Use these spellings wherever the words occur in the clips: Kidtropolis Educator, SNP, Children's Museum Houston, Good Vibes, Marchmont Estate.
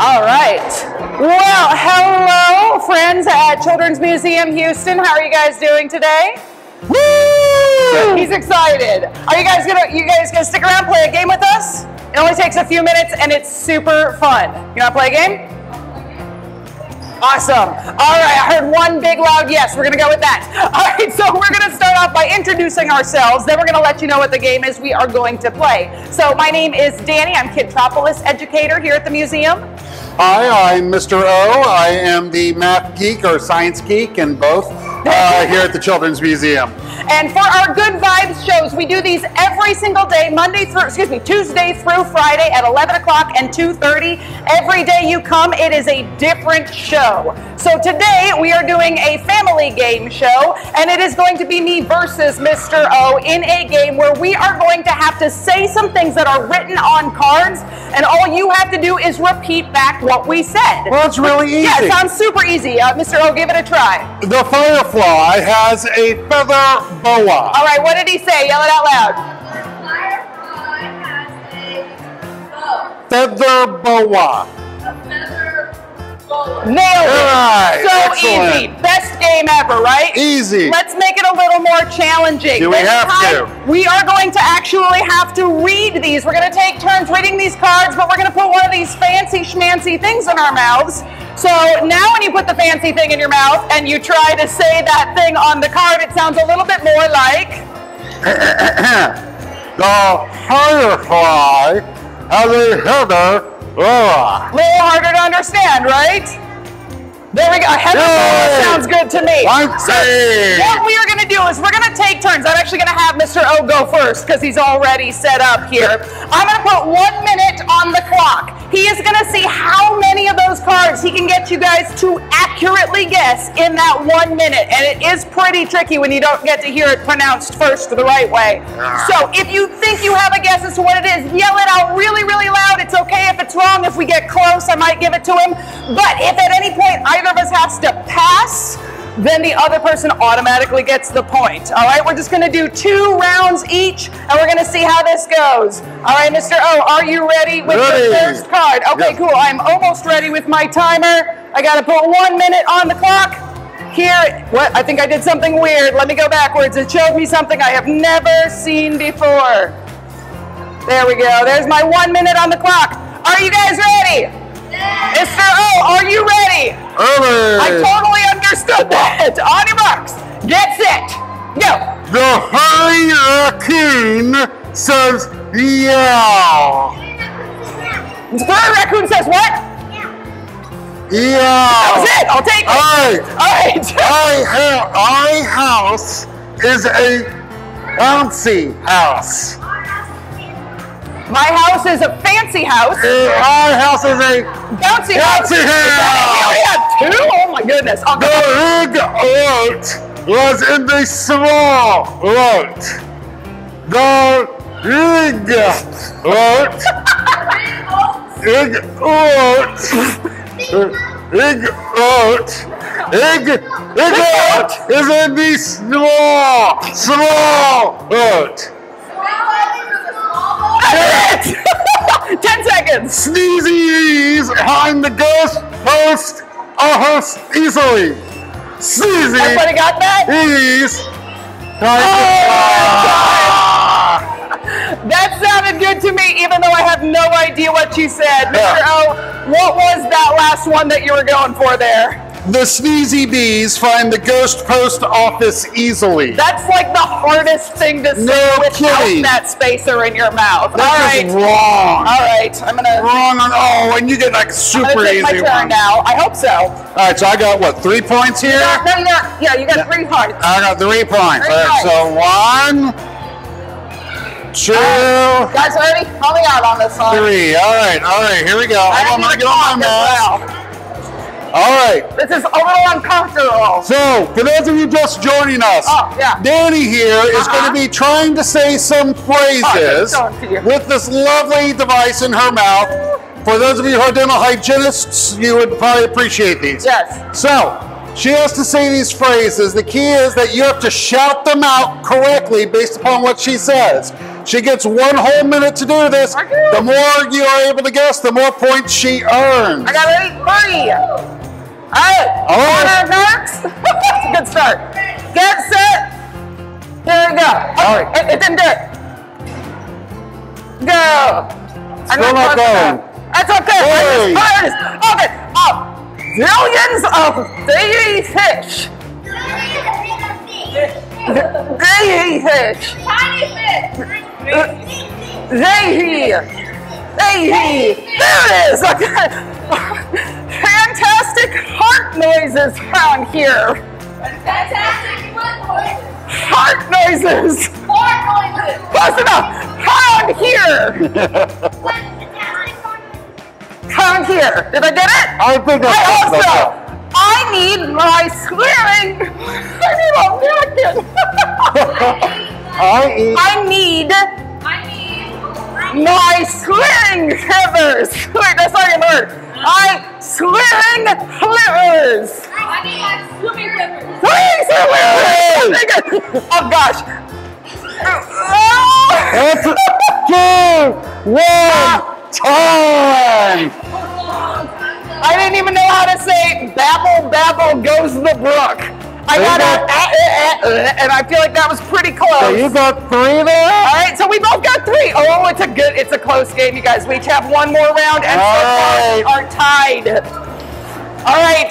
All right. Well, hello, friends at Children's Museum Houston. How are you guys doing today? Woo! He's excited. Are you guys gonna stick around, play a game with us? It only takes a few minutes, and it's super fun. You wanna play a game? Awesome. All right, I heard one big loud yes. We're going to go with that. All right, so we're going to start off by introducing ourselves. Then we're going to let you know what the game is we are going to play. So my name is Danny. I'm Kidtropolis Educator here at the museum. Hi, I'm Mr. O. I am the math geek or science geek in both here at the Children's Museum. And for our Good Vibes shows, we do these every single day, Tuesday through Friday at 11 o'clock and 2:30. Every day you come, it is a different show. So today we are doing a family game show, and it is going to be me versus Mr. O in a game where we are going to have to say some things that are written on cards, and all you have to do is repeat back what we said. Well, it's really easy. Yeah, it sounds super easy. Mr. O, give it a try. The firefly has a feather boa. All right, what did he say? Yell it out loud. The firefly has a feather boa. A feather boa. Nailed it. Right. So excellent. Easy. Best game ever, right? Easy. Let's make it a little more challenging. We are going to actually have to read these. We're going to take turns reading these cards, but we're going to put one of these fancy schmancy things in our mouths. So now when you put the fancy thing in your mouth and you try to say that thing on the card, it sounds a little bit more like... The firefly has a feather boa. Little harder to understand, right? There we go. Heather boa sounds good to me. So what we are going to do is we're going to take turns. I'm actually going to have Mr. O go first because he's already set up here. I'm going to put 1 minute on the clock. He is going to see how many of those cards he can get you guys to accurately guess in that 1 minute. And it is pretty tricky when you don't get to hear it pronounced first the right way. So if you think you have a guess as to what it is, yell it out really, really loud. It's okay if it's wrong. If we get close, I might give it to him. But if at any point either of us has to pass, then the other person automatically gets the point. All right, we're just going to do 2 rounds each, and we're going to see how this goes. All right, Mr. O, are you ready with your first card? Okay, cool. I'm almost ready with my timer. I got to put 1 minute on the clock. Here, what? I think I did something weird. Let me go backwards. It showed me something I have never seen before. There we go. There's my 1 minute on the clock. Are you guys ready? Yeah. Mr. O, are you ready? I totally understood that. On your marks, get set, go. The hurricane says yeah. The raccoon says what? Yeah. That was it. I'll take it. All right. My house is a bouncy house. My house is a fancy house. My house is a bouncy house. We have 2? Oh my goodness. The big lot was in the small lot. The big lot. Big lot. Big lot. Big lot is in the small lot. 10 seconds. Sneezy behind the ghost host, a host easily. Sneezy. Everybody got that? That sounded good to me, even though I have no idea what you said. Mr. O, what was that last one that you were going for there? The sneezy bees find the ghost post office easily. That's like the hardest thing to say without that spacer in your mouth. That is wrong. All right, I'm gonna and you get like super easy. I'm gonna take my turn now. I hope so. All right, so I got what, 3 points here? Yeah, you got 3 points. I got 3 points. All right, so 1, 2. Guys, ready? Help me out on this one. 3. All right, here we go. I'm gonna get on my mouse. All right. This is a little uncomfortable. So, for those of you just joining us, Danny here is going to be trying to say some phrases with this lovely device in her mouth. For those of you who are dental hygienists, you would probably appreciate these. Yes. So, she has to say these phrases. The key is that you have to shout them out correctly based upon what she says. She gets one whole minute to do this. The more you are able to guess, the more points she earns. I got 8 free. All right. Next. That's a good start. Get set. There we go. Okay. All right. It didn't do it. Go. Still not going. That's okay. Okay. Millions of daily fish. Daily fish. Tiny fish. Daily. There it is. Okay. Fantastic heart noises found here. Fantastic what noises? Heart noises. Heart noises. Close enough. Found here. Come here. Did I get it? I think I also. I need my swearing. I need a napkin. I need my swearing slivers. Wait, that's not even a word. Swearing slivers. I need my swimming slivers. Swimming slivers. Oh gosh. That's 2, 1. Time! I didn't even know how to say babble, babble goes the brook. And I feel like that was pretty close. So you got 3 there? All right, so we both got 3. Oh, it's a close game, you guys. We each have one more round and so far are tied. All right.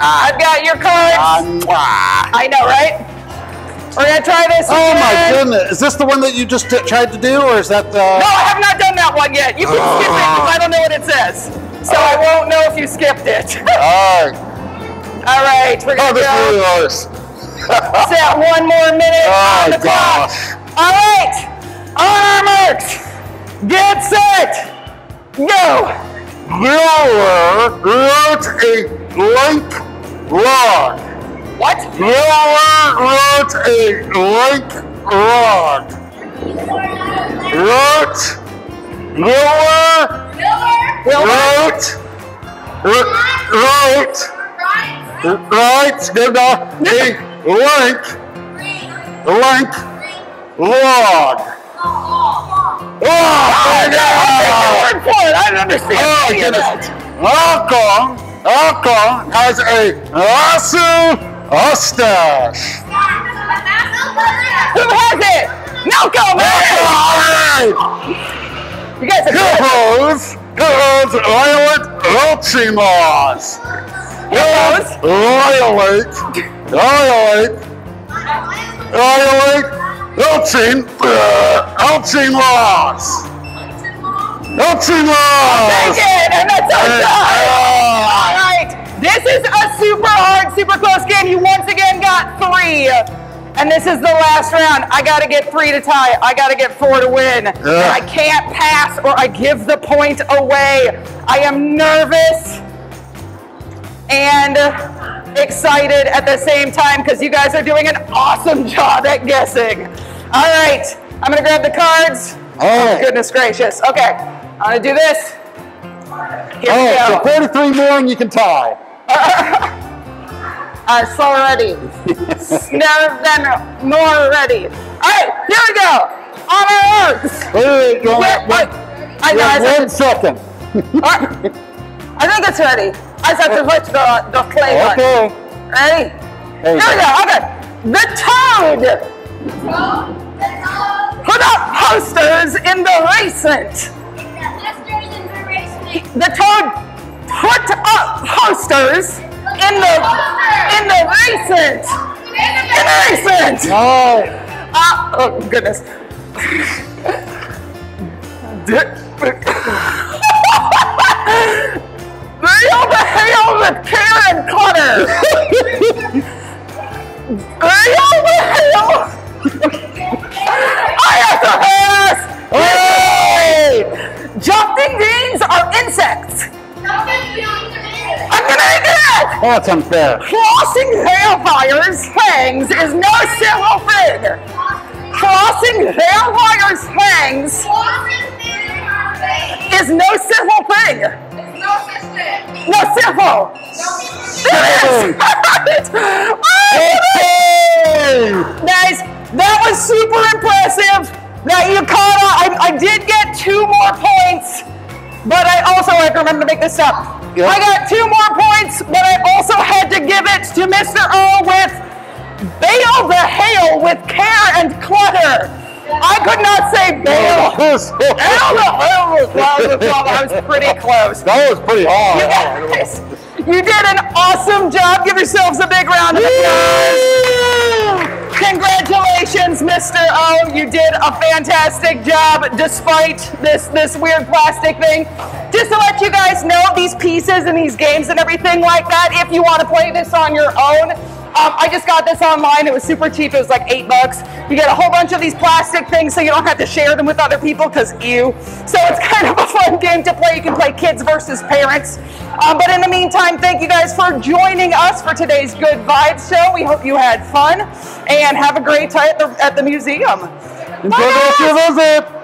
I've got your cards. I know, right? We're going to try this again. Oh my goodness. Is this the one that you just tried to do, or is that the... No, I have not done that one yet. You can skip it because I don't know what it says. So I won't know if you skipped it. All right. We're going to go. Set 1 more minute on the clock. All right. On our marks. Get set. Go. Grower wrote a light log. What? Grower wrote a light log. Wrote a light log. Oh, I got the word for it. I don't understand. Alcohol has a lasso. Mustache. Who has it? Malco, man! You guys are good. Violet Ultimas. Violet Ultimas. Ultimas. And that's all right. This is a super hard, super close game. You once again got 3. And this is the last round. I got to get 3 to tie. I got to get 4 to win. And I can't pass or I give the point away. I am nervous and excited at the same time because you guys are doing an awesome job at guessing. All right. I'm going to grab the cards. Oh, goodness gracious. Okay. I'm going to do this. Here we go. So 43 more and you can tie. I'm so ready. Never been more ready. All right, here we go. On our arms. Wait. I know. One second. Right. I think it's ready. I just have to switch the clay one. Okay. Ready? Here we go. Okay. The toad. Put up posters in the recent. The toad put up posters in the recent. Oh goodness. Reel the hail with care and clutter. Reel the hail. I have to pass. Hey! Jumping beans are insects. I'm gonna get it! That's unfair. Crossing hellfire's fangs is no simple thing. Crossing hellfire's fangs is no simple thing. No simple. Guys, that was super impressive. Dakota, I did get 2 more points, but I also have to remember to make this up. Yep. I got 2 more points, but I also had to give it to Mr. O with bail the hail with care and clutter. I could not say bail. I was pretty close. That was pretty hard. You did an awesome job. Give yourselves a big round of applause. Congratulations, Mr. O. You did a fantastic job despite this weird plastic thing. Just to let you guys know, these pieces and these games and everything like that, if you want to play this on your own, I just got this online. It was super cheap. It was like $8. You get a whole bunch of these plastic things so you don't have to share them with other people because ew. So it's kind of a fun game to play. You can play kids versus parents. But in the meantime, thank you guys for joining us for today's Good Vibes show. We hope you had fun and have a great time at the museum. Enjoy the rest of your visit.